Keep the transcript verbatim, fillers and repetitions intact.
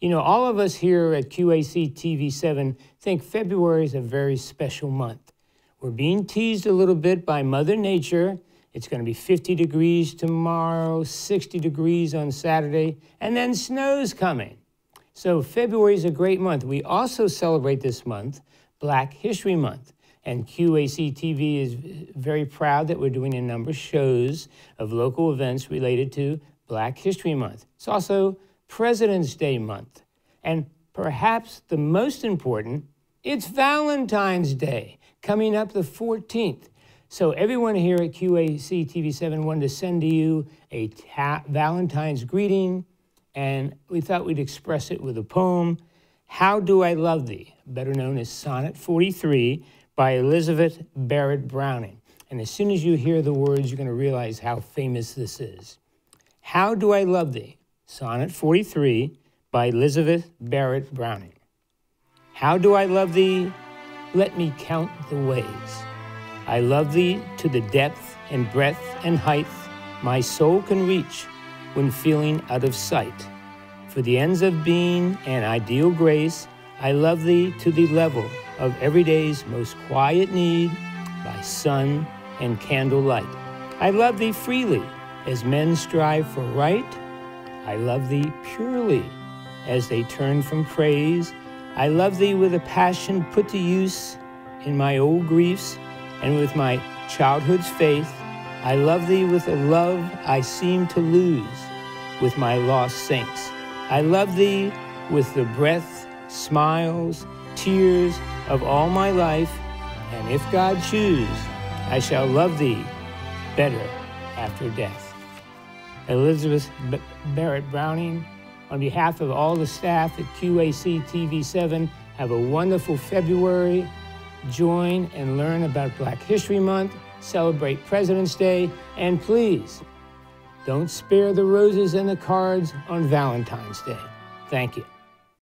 You know, all of us here at Q A C T V seven think February is a very special month. We're being teased a little bit by Mother Nature. It's going to be fifty degrees tomorrow, sixty degrees on Saturday, and then snow's coming. So February is a great month. We also celebrate this month Black History Month. And Q A C T V is very proud that we're doing a number of shows of local events related to Black History Month. It's also President's Day month. And perhaps the most important, it's Valentine's Day, coming up the fourteenth. So everyone here at Q A C T V seven wanted to send to you a ta Valentine's greeting, and we thought we'd express it with a poem, How Do I Love Thee, better known as Sonnet forty-three, by Elizabeth Barrett Browning. And as soon as you hear the words, you're going to realize how famous this is. How do I love thee? Sonnet forty-three by Elizabeth Barrett Browning. How do I love thee? Let me count the ways. I love thee to the depth and breadth and height my soul can reach when feeling out of sight. For the ends of being and ideal grace, I love thee to the level of every day's most quiet need by sun and candlelight. I love thee freely as men strive for right. I love thee purely as they turn from praise. I love thee with a passion put to use in my old griefs and with my childhood's faith. I love thee with a love I seem to lose with my lost saints. I love thee with the breath, smiles, tears of all my life. And if God choose, I shall love thee better after death. Elizabeth Barrett Browning, on behalf of all the staff at Q A C T V seven, have a wonderful February. Join and learn about Black History Month, celebrate President's Day, and please, don't spare the roses and the cards on Valentine's Day. Thank you.